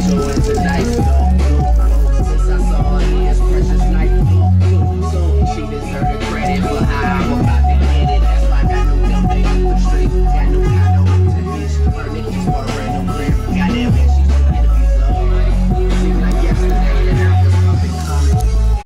Since I saw her, he is precious night. So she deserted.